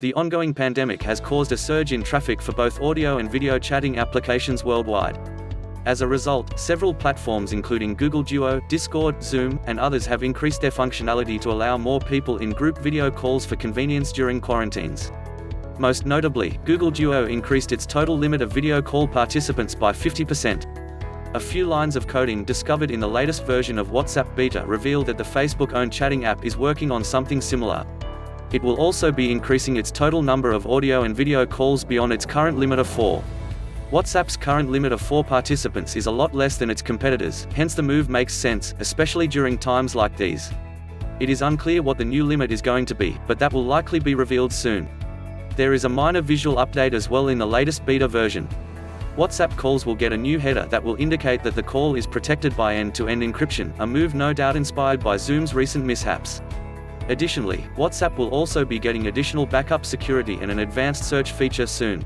The ongoing pandemic has caused a surge in traffic for both audio and video chatting applications worldwide. As a result, several platforms including Google Duo, Discord, Zoom, and others have increased their functionality to allow more people in group video calls for convenience during quarantines. Most notably, Google Duo increased its total limit of video call participants by 50%. A few lines of coding discovered in the latest version of WhatsApp beta reveal that the Facebook-owned chatting app is working on something similar. It will also be increasing its total number of audio and video calls beyond its current limit of 4. WhatsApp's current limit of 4 participants is a lot less than its competitors, hence the move makes sense, especially during times like these. It is unclear what the new limit is going to be, but that will likely be revealed soon. There is a minor visual update as well in the latest beta version. WhatsApp calls will get a new header that will indicate that the call is protected by end-to-end encryption, a move no doubt inspired by Zoom's recent mishaps. Additionally, WhatsApp will also be getting additional backup security and an advanced search feature soon.